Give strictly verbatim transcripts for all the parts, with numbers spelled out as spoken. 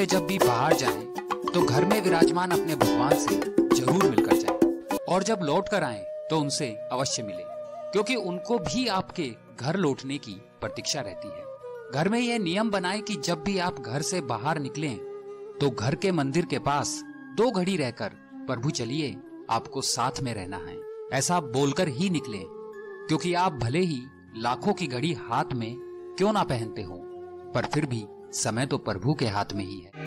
से जब भी बाहर जाएं, तो घर में विराजमान अपने भगवान से जरूर मिलकर जाएं और जब लौट कर आएं तो उनसे अवश्य मिलें, क्योंकि उनको भी आपके घर लौटने की प्रतीक्षा रहती है। घर में यह नियम बनाएं कि जब भी आप घर से बाहर निकलें, तो घर के मंदिर के पास दो घड़ी रहकर प्रभु चलिए आपको साथ में रहना है ऐसा बोलकर ही निकलें, क्योंकि आप भले ही लाखों की घड़ी हाथ में क्यों ना पहनते हो, पर फिर भी समय तो प्रभु के हाथ में ही है।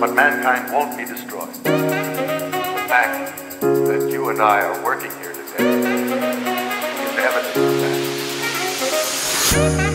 But mankind won't be destroyed. The fact that you and I are working here today is evidence of that.